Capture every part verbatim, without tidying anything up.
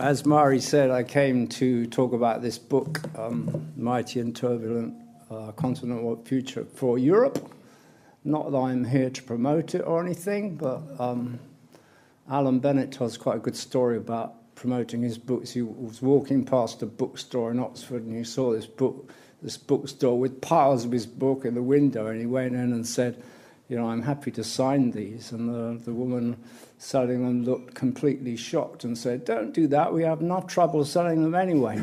as Mari said, I came to talk about this book, um, Mighty and Turbulent uh, Continental Future for Europe. Not that I'm here to promote it or anything, but um, Alan Bennett tells quite a good story about promoting his books. He was walking past a bookstore in Oxford and he saw this book, this bookstore with piles of his book in the window, and he went in and said, you know, I'm happy to sign these. And the, the woman selling them looked completely shocked and said, don't do that, we have enough trouble selling them anyway.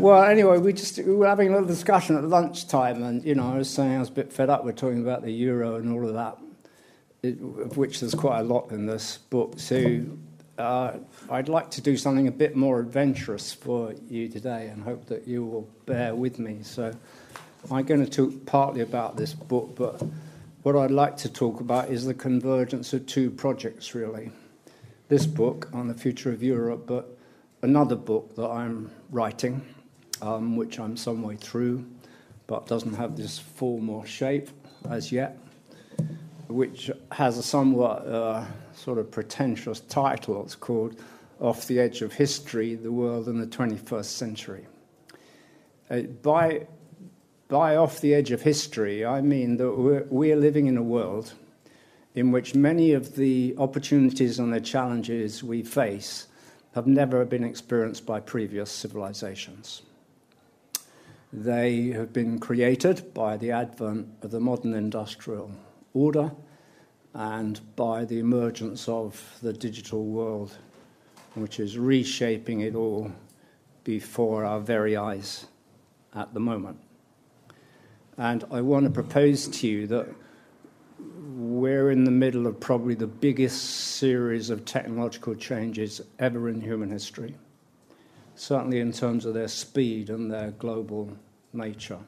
Well, anyway, we just we were having a little discussion at lunchtime, and, you know, I was saying I was a bit fed up. We're talking about the euro and all of that, it, of which there's quite a lot in this book. So uh, I'd like to do something a bit more adventurous for you today and hope that you will bear with me. So I'm going to talk partly about this book, but what I'd like to talk about is the convergence of two projects, really. This book on the future of Europe, but another book that I'm writing, Um, which I'm some way through, but doesn't have this form or shape as yet, which has a somewhat uh, sort of pretentious title. It's called Off the Edge of History, the World in the twenty-first century. Uh, by, by off the edge of history, I mean that we're, we're living in a world in which many of the opportunities and the challenges we face have never been experienced by previous civilizations. They have been created by the advent of the modern industrial order and by the emergence of the digital world, which is reshaping it all before our very eyes at the moment. And I want to propose to you that we're in the middle of probably the biggest series of technological changes ever in human history, certainly in terms of their speed and their global nature.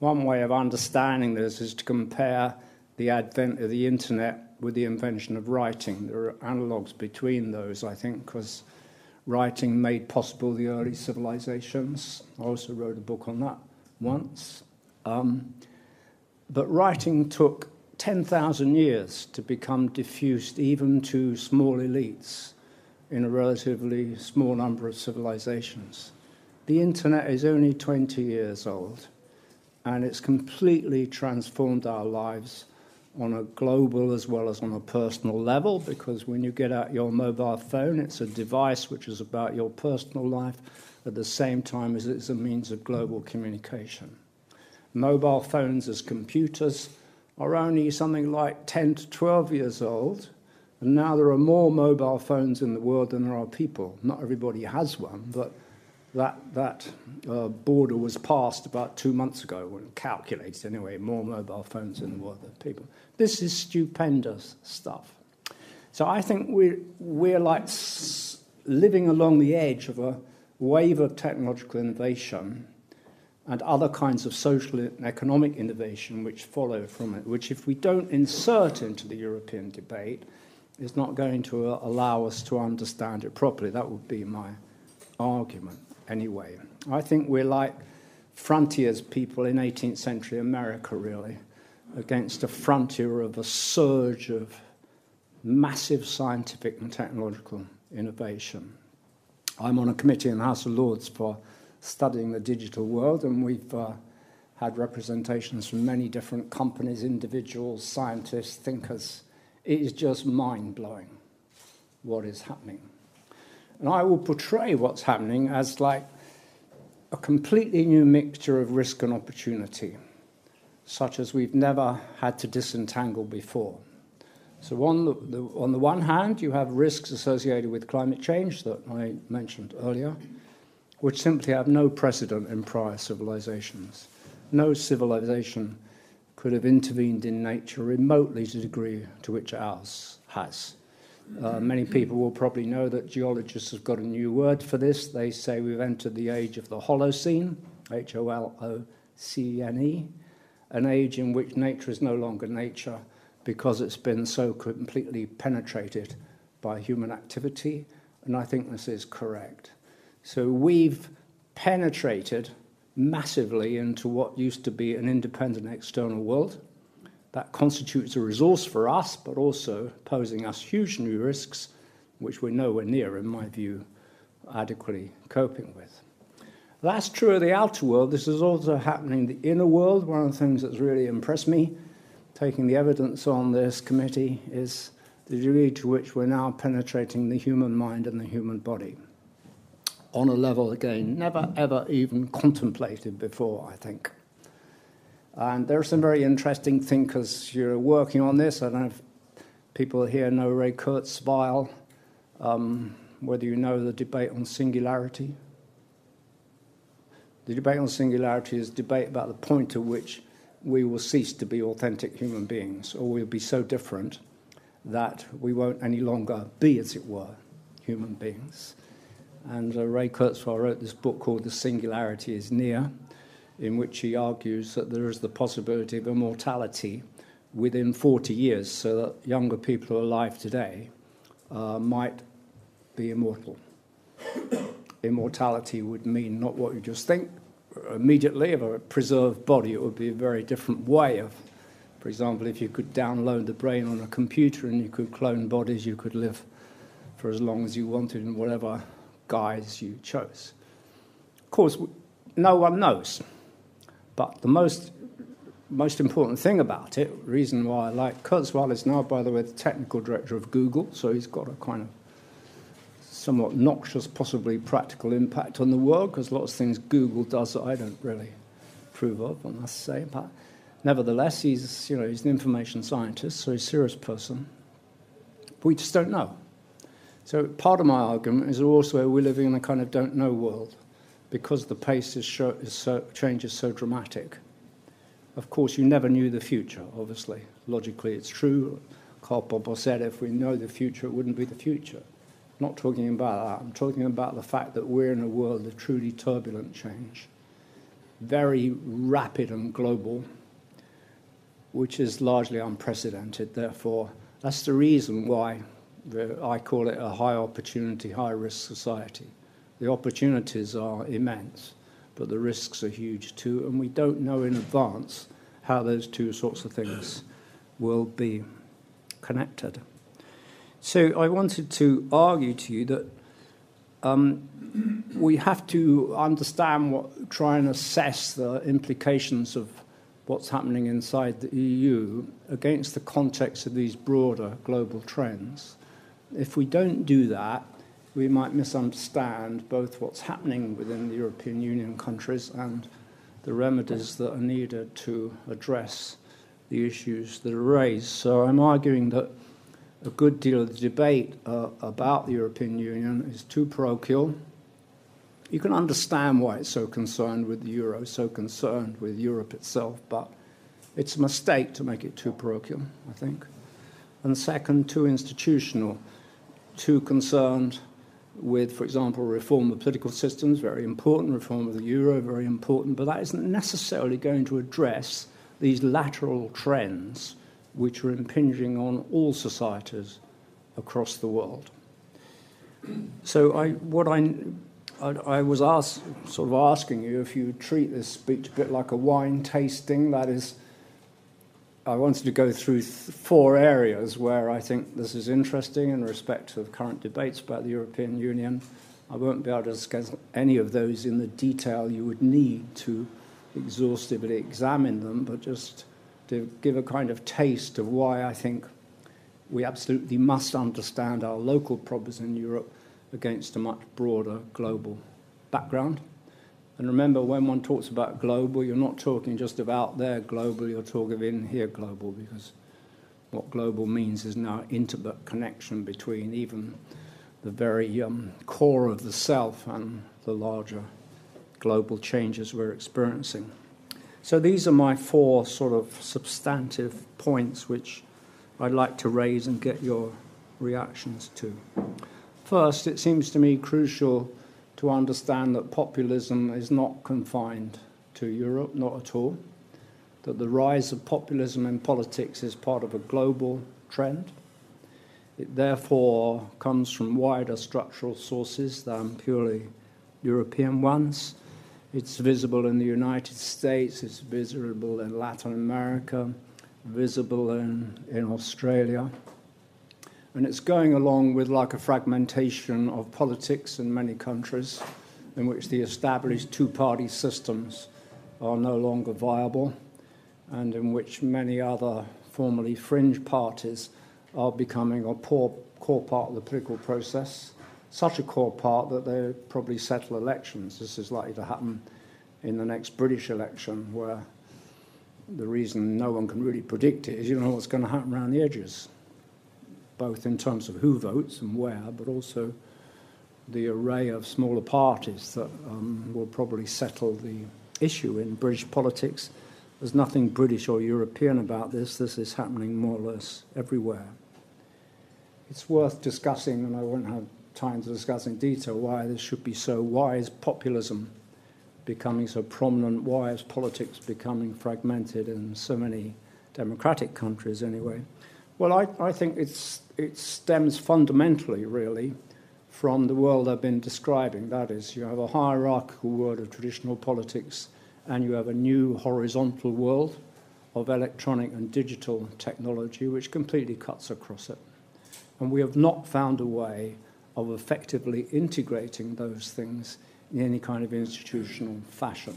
One way of understanding this is to compare the advent of the internet with the invention of writing. There are analogues between those, I think, because writing made possible the early civilizations. I also wrote a book on that once. Um, but writing took ten thousand years to become diffused even to small elites in a relatively small number of civilizations. The internet is only twenty years old, and it's completely transformed our lives on a global as well as on a personal level, because when you get out your mobile phone, it's a device which is about your personal life at the same time as it's a means of global communication. Mobile phones as computers are only something like ten to twelve years old, and now there are more mobile phones in the world than there are people. Not everybody has one, but that, that uh, border was passed about two months ago, when calculated anyway, more mobile phones in the world than people. This is stupendous stuff. So I think we're, we're like s living along the edge of a wave of technological innovation and other kinds of social and economic innovation which follow from it, which if we don't insert into the European debate, is not going to allow us to understand it properly. That would be my argument anyway. I think we're like frontiers people in eighteenth century America, really, against a frontier of a surge of massive scientific and technological innovation. I'm on a committee in the House of Lords for studying the digital world, and we've uh, had representations from many different companies, individuals, scientists, thinkers. It is just mind-blowing what is happening. And I will portray what's happening as like a completely new mixture of risk and opportunity, such as we've never had to disentangle before. So on the, the, on the one hand, you have risks associated with climate change that I mentioned earlier, which simply have no precedent in prior civilizations. No civilization could have intervened in nature remotely to the degree to which ours has. Uh, many people will probably know that geologists have got a new word for this. They say we've entered the age of the Holocene, H O L O C E N E, an age in which nature is no longer nature because it's been so completely penetrated by human activity, and I think this is correct. So we've penetrated massively into what used to be an independent external world. That constitutes a resource for us, but also posing us huge new risks, which we're nowhere near, in my view, adequately coping with. That's true of the outer world. This is also happening in the inner world. One of the things that's really impressed me, taking the evidence on this committee, is the degree to which we're now penetrating the human mind and the human body on a level, again, never, ever even contemplated before, I think. And there are some very interesting thinkers who are working on this. I don't know if people here know Ray Kurzweil, um, whether you know the debate on singularity. The debate on singularity is a debate about the point at which we will cease to be authentic human beings, or we'll be so different that we won't any longer be, as it were, human beings. And uh, Ray Kurzweil wrote this book called The Singularity is Near, in which he argues that there is the possibility of immortality within forty years, so that younger people who are alive today uh, might be immortal. Immortality would mean not what you just think immediately of a preserved body. It would be a very different way of, for example, if you could download the brain on a computer and you could clone bodies, you could live for as long as you wanted in whatever guise you chose. Of course, no one knows. But the most, most important thing about it, the reason why I like Kurzweil, is now, by the way, the technical director of Google, so he's got a kind of somewhat noxious, possibly practical impact on the world, because lots of things Google does that I don't really approve of, I must say. But nevertheless, he's, you know, he's an information scientist, so he's a serious person. But we just don't know. So part of my argument is also we're living in a kind of don't-know world, because the pace is show, is so, change is so dramatic. Of course, you never knew the future, obviously. Logically, it's true. Karl Popper said if we know the future, it wouldn't be the future. I'm not talking about that. I'm talking about the fact that we're in a world of truly turbulent change, very rapid and global, which is largely unprecedented. Therefore, that's the reason why I call it a high-opportunity, high-risk society. The opportunities are immense, but the risks are huge too, and we don't know in advance how those two sorts of things will be connected. So I wanted to argue to you that um, we have to understand, what, try and assess the implications of what's happening inside the E U against the context of these broader global trends. If we don't do that, we might misunderstand both what's happening within the European Union countries and the remedies that are needed to address the issues that are raised. So I'm arguing that a good deal of the debate uh, about the European Union is too parochial. You can understand why it's so concerned with the euro, so concerned with Europe itself, but it's a mistake to make it too parochial, I think. And second, too institutional, too concerned with, for example, reform of political systems, very important, reform of the euro, very important, but that isn't necessarily going to address these lateral trends which are impinging on all societies across the world. So I, what I, I, I was asked, sort of asking you if you treat this speech a bit like a wine tasting, that is, I wanted to go through th four areas where I think this is interesting in respect to the current debates about the European Union. I won't be able to discuss any of those in the detail you would need to exhaustively examine them, but just to give a kind of taste of why I think we absolutely must understand our local problems in Europe against a much broader global background. And remember, when one talks about global, you're not talking just about there global, you're talking of in here global, because what global means is now intimate connection between even the very um, core of the self and the larger global changes we're experiencing. So these are my four sort of substantive points which I'd like to raise and get your reactions to. First, it seems to me crucial to understand that populism is not confined to Europe, not at all, that the rise of populism in politics is part of a global trend. It therefore comes from wider structural sources than purely European ones. It's visible in the United States, it's visible in Latin America, visible in, in Australia. And it's going along with like a fragmentation of politics in many countries in which the established two-party systems are no longer viable and in which many other formerly fringe parties are becoming a poor, core part of the political process, such a core part that they probably settle elections. This is likely to happen in the next British election, where the reason no one can really predict it is you don't know what's going to happen around the edges, both in terms of who votes and where, but also the array of smaller parties that um, will probably settle the issue in British politics. There's nothing British or European about this. This is happening more or less everywhere. It's worth discussing, and I won't have time to discuss in detail, why this should be so. Why is populism becoming so prominent? Why is politics becoming fragmented in so many democratic countries anyway? Well, I, I think it's, it stems fundamentally, really, from the world I've been describing. That is, you have a hierarchical world of traditional politics, and you have a new horizontal world of electronic and digital technology, which completely cuts across it. And we have not found a way of effectively integrating those things in any kind of institutional fashion.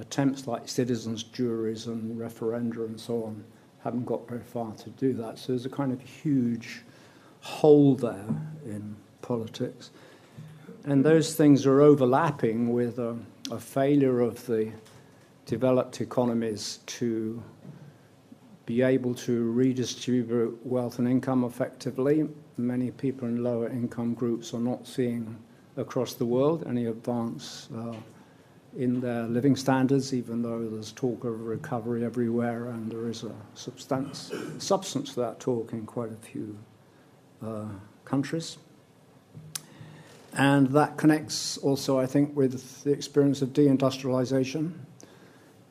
Attempts like citizens' juries and referenda and so on haven't got very far to do that. So there's a kind of huge hole there in politics. And those things are overlapping with a, a failure of the developed economies to be able to redistribute wealth and income effectively. Many people in lower income groups are not seeing across the world any advance uh, in their living standards, even though there's talk of recovery everywhere, and there is a substance, substance to that talk in quite a few uh, countries. And that connects also, I think, with the experience of deindustrialization.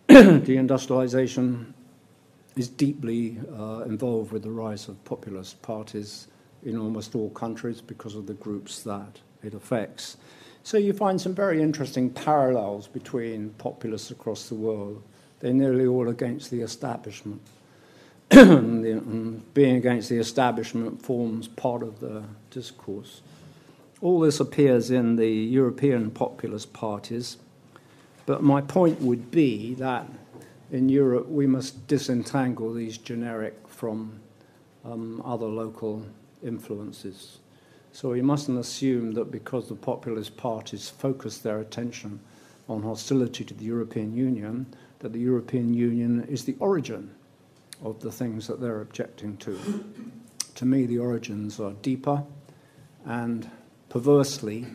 Deindustrialization is deeply uh, involved with the rise of populist parties in almost all countries because of the groups that it affects. So you find some very interesting parallels between populists across the world. They're nearly all against the establishment. Being against the establishment forms part of the discourse. All this appears in the European populist parties, but my point would be that in Europe we must disentangle these generic from um, other local influences. So we mustn't assume that because the populist parties focus their attention on hostility to the European Union, that the European Union is the origin of the things that they're objecting to. To me, the origins are deeper, and perversely,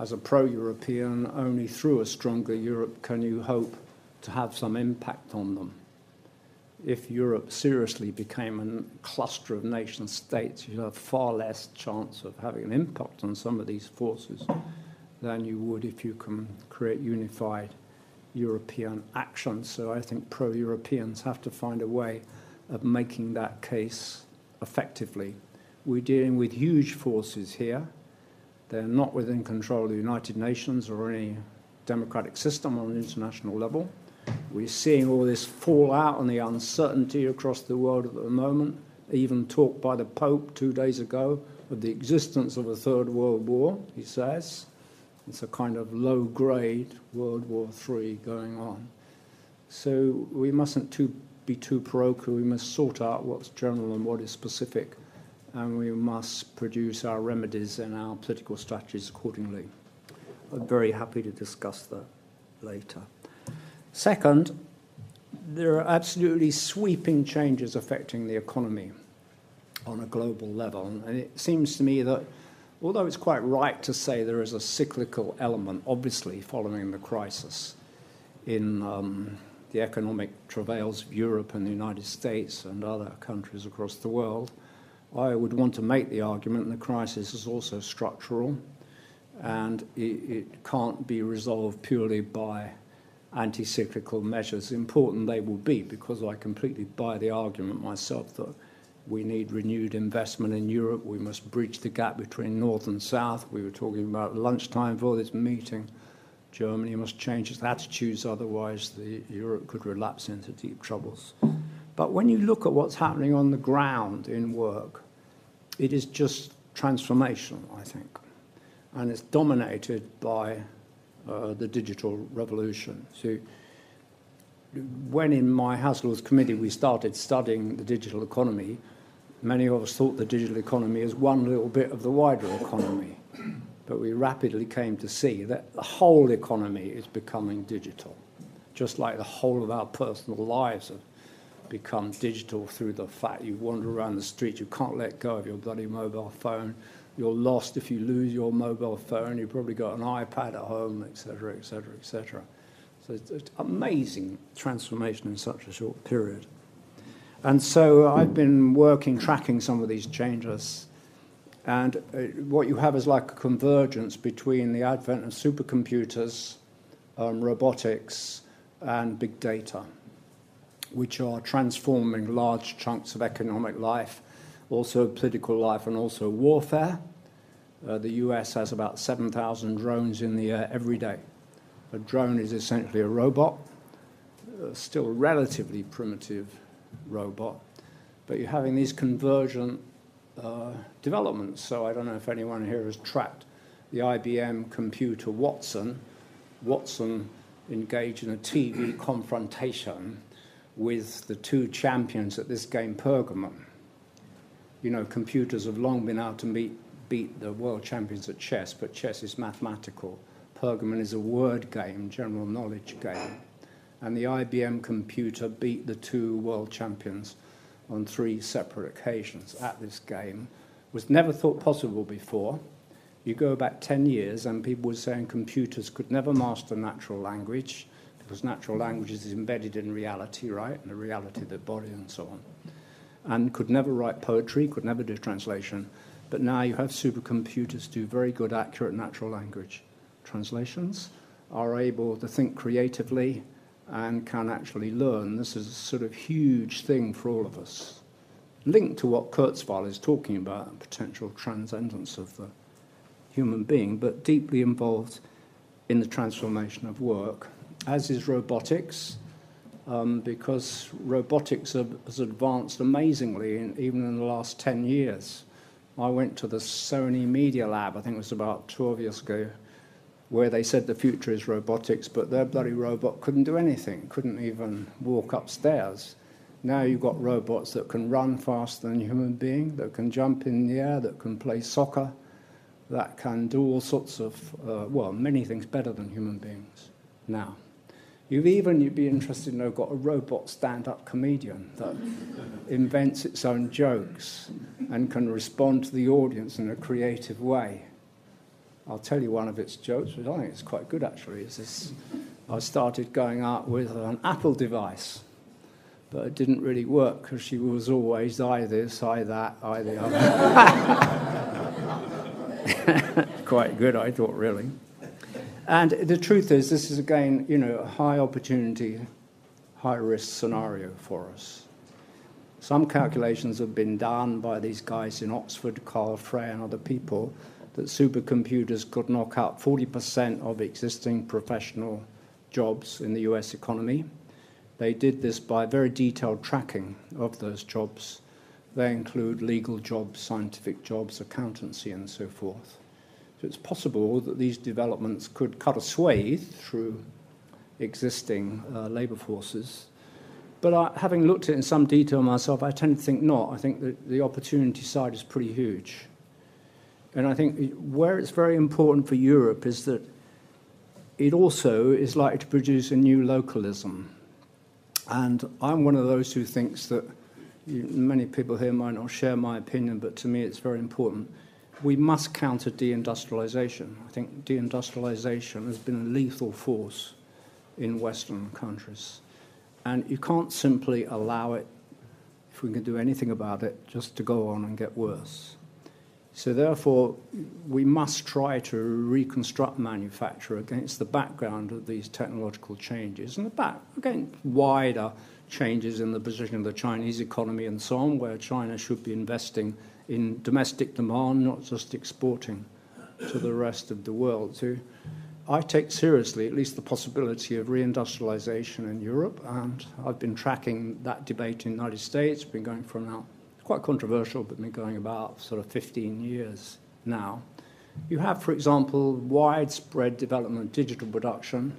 as a pro-European, only through a stronger Europe can you hope to have some impact on them. If Europe seriously became a cluster of nation states, you'd have far less chance of having an impact on some of these forces than you would if you can create unified European action. So I think pro-Europeans have to find a way of making that case effectively. We're dealing with huge forces here. They're not within control of the United Nations or any democratic system on an international level. We're seeing all this fallout and the uncertainty across the world at the moment, even talked by the Pope two days ago of the existence of a Third World War, he says. It's a kind of low-grade World War Three going on. So we mustn't too, be too parochial. We must sort out what's general and what is specific, and we must produce our remedies and our political strategies accordingly. I'm very happy to discuss that later. Second, there are absolutely sweeping changes affecting the economy on a global level. And it seems to me that, although it's quite right to say there is a cyclical element, obviously, following the crisis in um, the economic travails of Europe and the United States and other countries across the world, I would want to make the argument that the crisis is also structural, and it, it can't be resolved purely by anti-cyclical measures, important they will be, because I completely buy the argument myself that we need renewed investment in Europe. We must bridge the gap between North and South. We were talking about lunchtime for this meeting. Germany must change its attitudes, otherwise the Europe could relapse into deep troubles. But when you look at what's happening on the ground in work, it is just transformational, I think. And it's dominated by uh, the digital revolution. So when in my Haslaw's committee we started studying the digital economy, many of us thought the digital economy is one little bit of the wider economy. But we rapidly came to see that the whole economy is becoming digital, just like the whole of our personal lives have become digital through the fact you wander around the street, you can't let go of your bloody mobile phone, you're lost if you lose your mobile phone, you've probably got an iPad at home, et cetera, et cetera, et cetera. So it's, it's amazing transformation in such a short period. And so I've been working, tracking some of these changes. And uh, what you have is like a convergence between the advent of supercomputers, um, robotics, and big data, which are transforming large chunks of economic life, also political life, and also warfare. Uh, the U S has about seven thousand drones in the air every day. A drone is essentially a robot, uh, still a relatively primitive robot, but you're having these convergent uh, developments. So I don't know if anyone here has tracked the I B M computer Watson. Watson engaged in a T V confrontation with the two champions at this game, Pergamon. You know, computers have long been able to meet, beat the world champions at chess, but chess is mathematical. Pergamon is a word game, general knowledge game. And the I B M computer beat the two world champions on three separate occasions at this game. It was never thought possible before. You go back ten years and people were saying computers could never master natural language because natural language is embedded in reality, right? And the reality of the body and so on. And could never write poetry, could never do translation. But now you have supercomputers do very good, accurate natural language translations, are able to think creatively, and can actually learn. This is a sort of huge thing for all of us, linked to what Kurzweil is talking about, potential transcendence of the human being, but deeply involved in the transformation of work, as is robotics, um, because robotics has advanced amazingly, in, even in the last ten years. I went to the Sony Media Lab, I think it was about twelve years ago, where they said the future is robotics, but their bloody robot couldn't do anything, couldn't even walk upstairs. Now you've got robots that can run faster than a human being, that can jump in the air, that can play soccer, that can do all sorts of, uh, well, many things better than human beings now. You've even, you'd be interested to know, got a robot stand-up comedian that invents its own jokes and can respond to the audience in a creative way. I'll tell you one of its jokes, which I think is quite good actually. Is this, I started going out with an Apple device, but it didn't really work because she was always I this, I that, I the other. Quite good, I thought, really. And the truth is, this is again, you know, a high opportunity, high risk scenario for us. Some calculations have been done by these guys in Oxford, Carl Frey and other people, that supercomputers could knock out forty percent of existing professional jobs in the U S economy. They did this by very detailed tracking of those jobs. They include legal jobs, scientific jobs, accountancy, and so forth. So it's possible that these developments could cut a swathe through existing uh, labor forces. But I, having looked at it in some detail myself, I tend to think not. I think that the opportunity side is pretty huge. And I think where it's very important for Europe is that it also is likely to produce a new localism. And I'm one of those who thinks that, you, many people here might not share my opinion, but to me it's very important. We must counter deindustrialization. I think deindustrialization has been a lethal force in Western countries. And you can't simply allow it, if we can do anything about it, just to go on and get worse. So therefore, we must try to reconstruct manufacture against the background of these technological changes and the back, against wider changes in the position of the Chinese economy and so on, where China should be investing in domestic demand, not just exporting to the rest of the world. So I take seriously at least the possibility of reindustrialization in Europe, and I've been tracking that debate in the United States, been going for now, quite controversial, but been going about sort of fifteen years now. You have, for example, widespread development of digital production.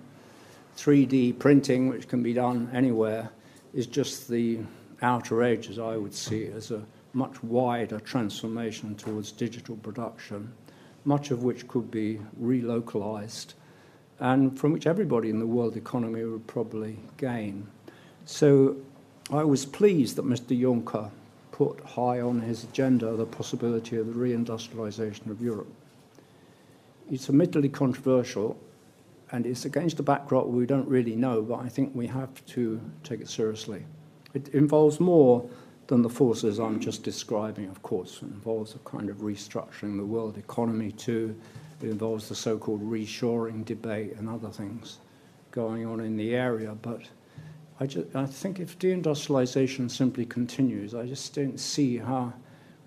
three D printing, which can be done anywhere, is just the outer edge, as I would see it, as a much wider transformation towards digital production, much of which could be relocalized, and from which everybody in the world economy would probably gain. So I was pleased that Mister Juncker put high on his agenda the possibility of the reindustrialization of Europe. It's admittedly controversial, and it's against a backdrop we don't really know, but I think we have to take it seriously. It involves more than the forces I'm just describing, of course. It involves a kind of restructuring the world economy too. It involves the so-called reshoring debate and other things going on in the area. But I, just, I think if deindustrialization simply continues, I just don't see how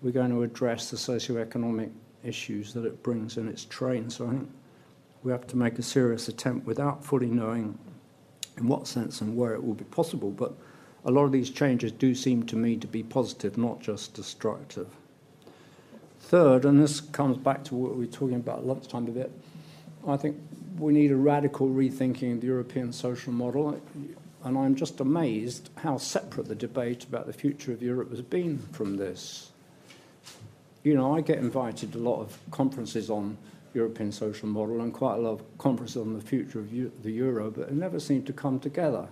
we're going to address the socioeconomic issues that it brings in its train. So I think we have to make a serious attempt without fully knowing in what sense and where it will be possible. But a lot of these changes do seem to me to be positive, not just destructive. Third, and this comes back to what we were talking about lunchtime a bit, I think we need a radical rethinking of the European social model, and I'm just amazed how separate the debate about the future of Europe has been from this. You know, I get invited to a lot of conferences on European social model and quite a lot of conferences on the future of the euro, but it never seemed to come together.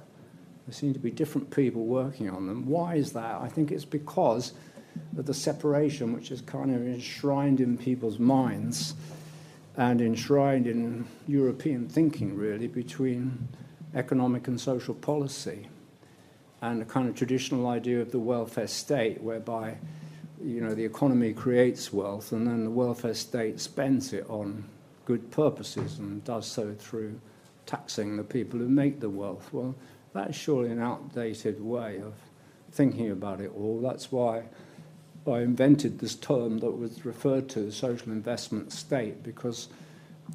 There seem to be different people working on them. Why is that? I think it's because of the separation which is kind of enshrined in people's minds and enshrined in European thinking, really, between economic and social policy and a kind of traditional idea of the welfare state whereby, you know, the economy creates wealth and then the welfare state spends it on good purposes and does so through taxing the people who make the wealth. Well, that's surely an outdated way of thinking about it all. That's why I invented this term that was referred to as social investment state, because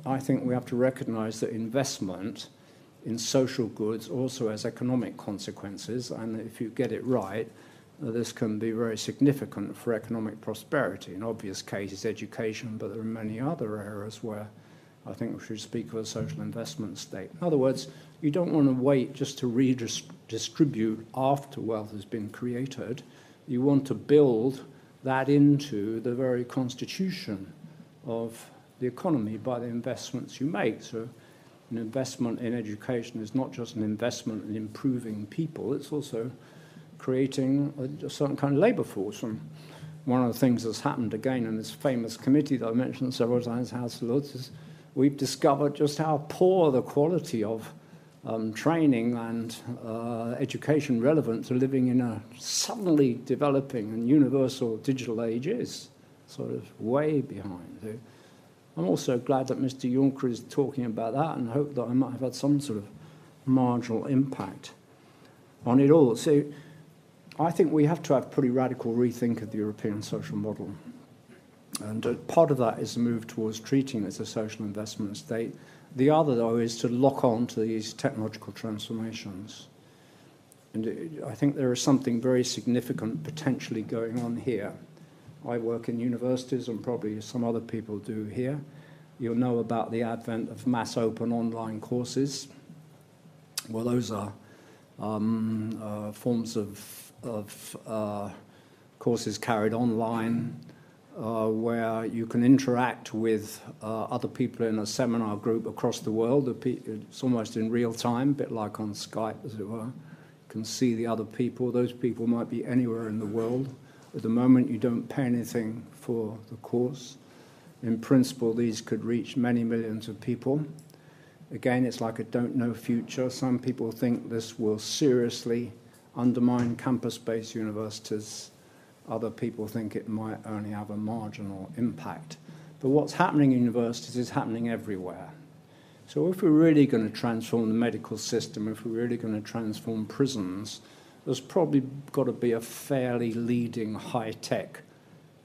I think we have to recognize that investment in social goods also has economic consequences, and if you get it right, this can be very significant for economic prosperity. An obvious case is education, but there are many other areas where I think we should speak of a social investment state. In other words, you don't want to wait just to redistribute after wealth has been created. You want to build that into the very constitution of the economy by the investments you make. So an investment in education is not just an investment in improving people, it's also creating a certain kind of labor force. And one of the things that's happened again in this famous committee that I mentioned several times, House of Lords, is we've discovered just how poor the quality of um, training and uh, education relevant to living in a suddenly developing and universal digital age is, sort of way behind. I'm also glad that Mister Juncker is talking about that and hope that I might have had some sort of marginal impact on it all. So I think we have to have a pretty radical rethink of the European social model. And part of that is the move towards treating it as a social investment state. The other, though, is to lock on to these technological transformations. And it, I think there is something very significant potentially going on here. I work in universities, and probably some other people do here. You'll know about the advent of mass open online courses. Well, those are um, uh, forms of, of uh, courses carried online, Uh, where you can interact with uh, other people in a seminar group across the world. It's almost in real time, a bit like on Skype, as it were. You can see the other people. Those people might be anywhere in the world. At the moment, you don't pay anything for the course. In principle, these could reach many millions of people. Again, it's like a don't-know future. Some people think this will seriously undermine campus-based universities. Other people think it might only have a marginal impact. But what's happening in universities is happening everywhere. So if we're really going to transform the medical system, if we're really going to transform prisons, there's probably got to be a fairly leading high-tech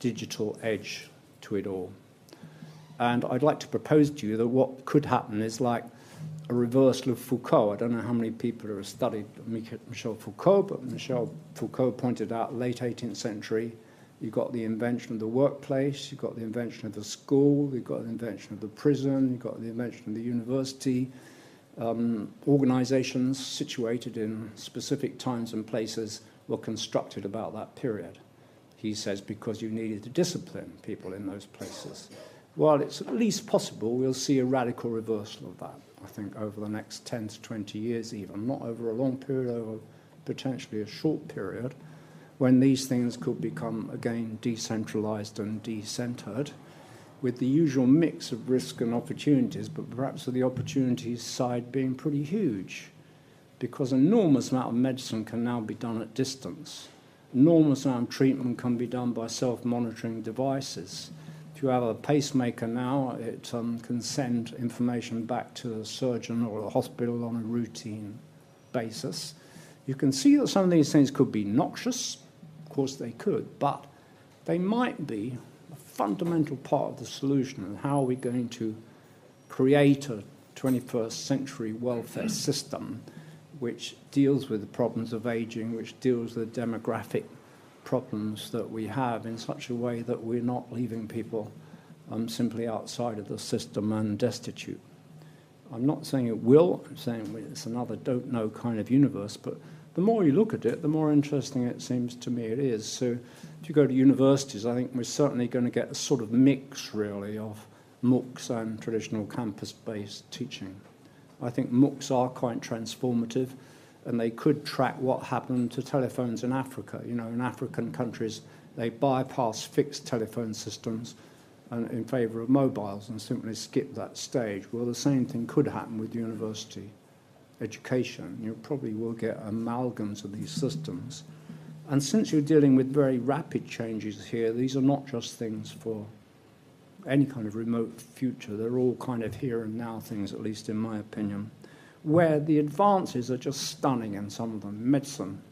digital edge to it all. And I'd like to propose to you that what could happen is like a reversal of Foucault. I don't know how many people have studied Michel Foucault, but Michel Foucault pointed out late eighteenth century, you've got the invention of the workplace, you've got the invention of the school, you've got the invention of the prison, you've got the invention of the university, um, organizations situated in specific times and places were constructed about that period. He says because you needed to discipline people in those places. Well, it's at least possible we'll see a radical reversal of that, I think, over the next ten to twenty years even, not over a long period, over potentially a short period, when these things could become, again, decentralized and decentered, with the usual mix of risk and opportunities, but perhaps the opportunities side being pretty huge, because an enormous amount of medicine can now be done at distance. Enormous amount of treatment can be done by self-monitoring devices. If you have a pacemaker now, it um, can send information back to the surgeon or the hospital on a routine basis. You can see that some of these things could be noxious. Of course they could, but they might be a fundamental part of the solution and how are we going to create a twenty-first century welfare system which deals with the problems of aging, which deals with the demographic problems that we have in such a way that we're not leaving people um, simply outside of the system and destitute. I'm not saying it will, I'm saying it's another don't-know kind of universe, but the more you look at it, the more interesting it seems to me it is. So if you go to universities, I think we're certainly going to get a sort of mix, really, of MOOCs and traditional campus-based teaching. I think MOOCs are quite transformative, and they could track what happened to telephones in Africa. You know, in African countries, they bypass fixed telephone systems and in favour of mobiles and simply skip that stage. Well, the same thing could happen with university education. You probably will get amalgams of these systems. And since you're dealing with very rapid changes here, these are not just things for any kind of remote future. They're all kind of here and now things, at least in my opinion, where the advances are just stunning in some of them. Medicine.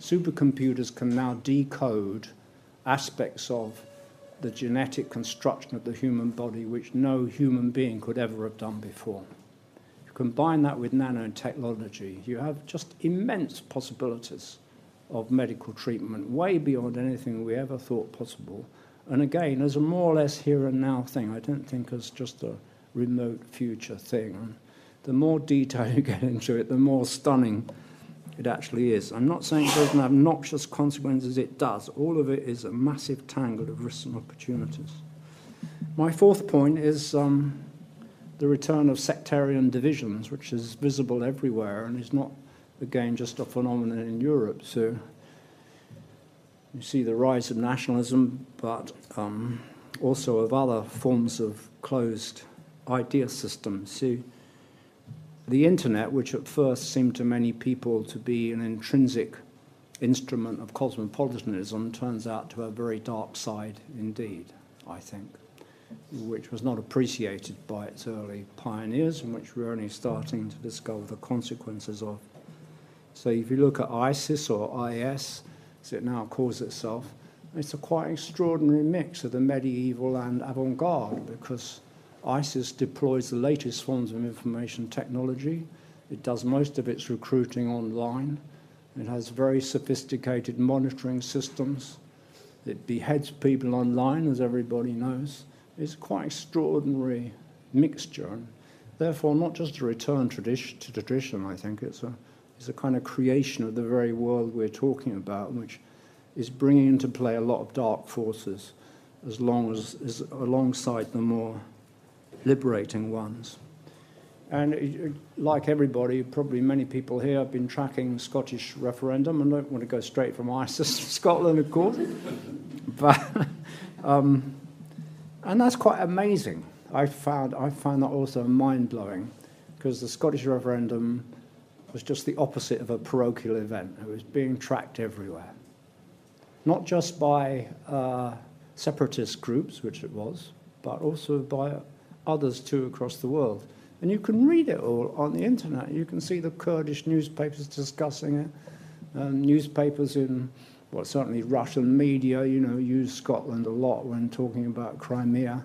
Supercomputers can now decode aspects of the genetic construction of the human body which no human being could ever have done before. You combine that with nanotechnology, you have just immense possibilities of medical treatment, way beyond anything we ever thought possible. And again, as a more or less here and now thing, I don't think it's just a remote future thing. The more detail you get into it, the more stunning it actually is. I'm not saying it doesn't have noxious consequences, it does. All of it is a massive tangle of risks and opportunities. My fourth point is um, the return of sectarian divisions, which is visible everywhere and is not, again, just a phenomenon in Europe. So you see the rise of nationalism, but um, also of other forms of closed idea systems. So, the internet, which at first seemed to many people to be an intrinsic instrument of cosmopolitanism, turns out to have a very dark side indeed, I think, which was not appreciated by its early pioneers and which we're only starting to discover the consequences of. So if you look at ISIS or I S, as it now calls itself, it's a quite extraordinary mix of the medieval and avant-garde, because ISIS deploys the latest forms of information technology. It does most of its recruiting online. It has very sophisticated monitoring systems. It beheads people online, as everybody knows. It's quite extraordinary mixture. And therefore, not just a return tradi- to tradition, I think. It's a, it's a kind of creation of the very world we're talking about, which is bringing into play a lot of dark forces as long as, as alongside the more liberating ones. And like everybody, probably many people here have been tracking Scottish referendum. I don't want to go straight from ISIS to Scotland, of course. But, um, and that's quite amazing. I found, I found that also mind-blowing, because the Scottish referendum was just the opposite of a parochial event. It was being tracked everywhere. Not just by uh, separatist groups, which it was, but also by others too across the world. And you can read it all on the internet. You can see the Kurdish newspapers discussing it. Um, newspapers in, well, certainly Russian media, you know, use Scotland a lot when talking about Crimea.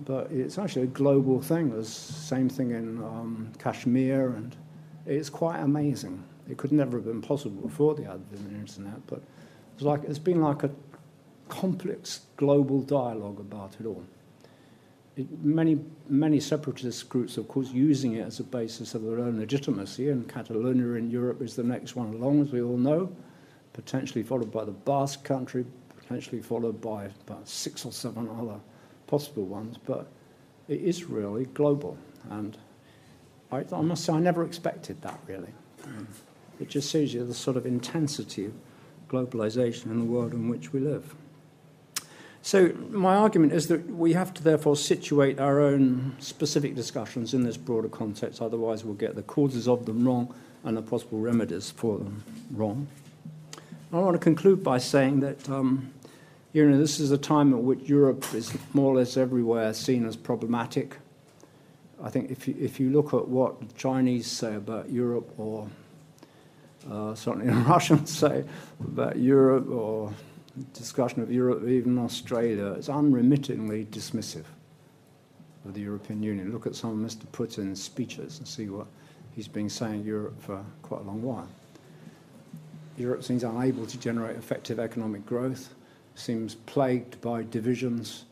But it's actually a global thing. There's the same thing in um, Kashmir, and it's quite amazing. It could never have been possible before the advent of the internet, but it's, like, it's been like a complex global dialogue about it all. It, many, many separatist groups, of course, using it as a basis of their own legitimacy, and Catalonia in Europe is the next one along, as we all know, potentially followed by the Basque country, potentially followed by about six or seven other possible ones, but it is really global. And I, I must say, I never expected that, really. It just shows you the sort of intensity of globalization in the world in which we live. So my argument is that we have to therefore situate our own specific discussions in this broader context, otherwise we'll get the causes of them wrong and the possible remedies for them wrong. I want to conclude by saying that um, you know, this is a time at which Europe is more or less everywhere seen as problematic. I think if you, if you look at what the Chinese say about Europe, or uh, certainly the Russians say about Europe, or discussion of Europe, even Australia, it's unremittingly dismissive of the European Union. Look at some of Mister Putin's speeches and see what he's been saying Europe for quite a long while. Europe seems unable to generate effective economic growth, seems plagued by divisions,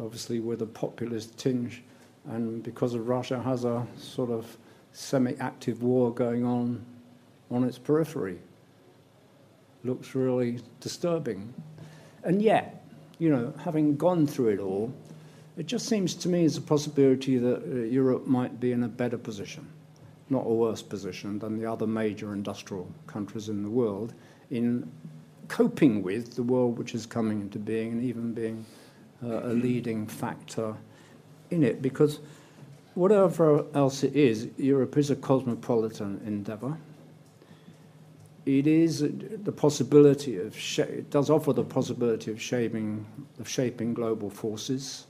obviously with a populist tinge, and because of Russia has a sort of semi-active war going on on its periphery. Looks really disturbing. And yet, you know, having gone through it all, it just seems to me as a possibility that uh, Europe might be in a better position, not a worse position than the other major industrial countries in the world in coping with the world which is coming into being, and even being uh, a leading factor in it. Because whatever else it is, Europe is a cosmopolitan endeavor. It is the possibility of it does offer the possibility of shaping of shaping global forces.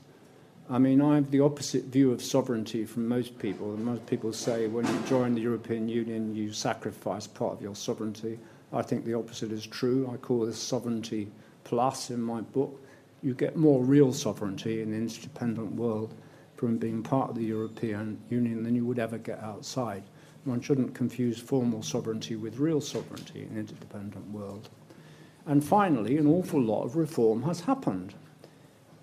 I mean, I have the opposite view of sovereignty from most people. And most people say when you join the European Union, you sacrifice part of your sovereignty. I think the opposite is true. I call this sovereignty plus in my book. You get more real sovereignty in an interdependent world from being part of the European Union than you would ever get outside. One shouldn't confuse formal sovereignty with real sovereignty in an interdependent world. And finally, an awful lot of reform has happened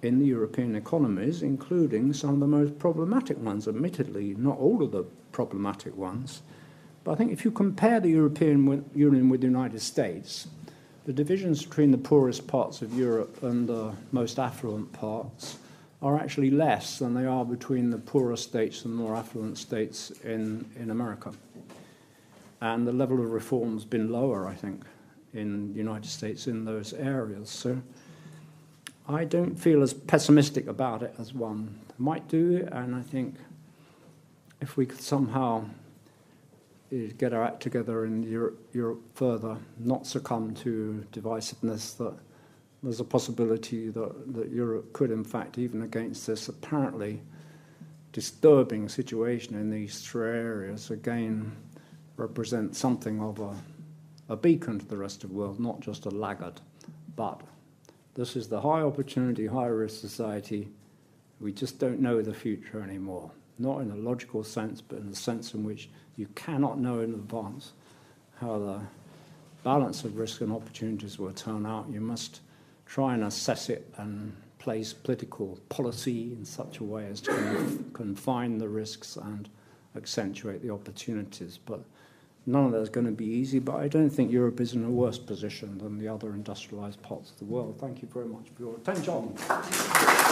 in the European economies, including some of the most problematic ones, admittedly not all of the problematic ones. But I think if you compare the European Union with the United States, the divisions between the poorest parts of Europe and the most affluent parts are actually less than they are between the poorer states and more affluent states in, in America. And the level of reform has been lower, I think, in the United States in those areas. So I don't feel as pessimistic about it as one might do, and I think if we could somehow get our act together in Europe, Europe further, not succumb to divisiveness, that there's a possibility that, that Europe could, in fact, even against this apparently disturbing situation in these three areas, again represent something of a, a beacon to the rest of the world, not just a laggard. But this is the high opportunity, high risk society. We just don't know the future anymore, not in a logical sense, but in the sense in which you cannot know in advance how the balance of risk and opportunities will turn out. You must try and assess it and place political policy in such a way as to confine the risks and accentuate the opportunities. But none of that is going to be easy, but I don't think Europe is in a worse position than the other industrialized parts of the world. Thank you very much for your attention.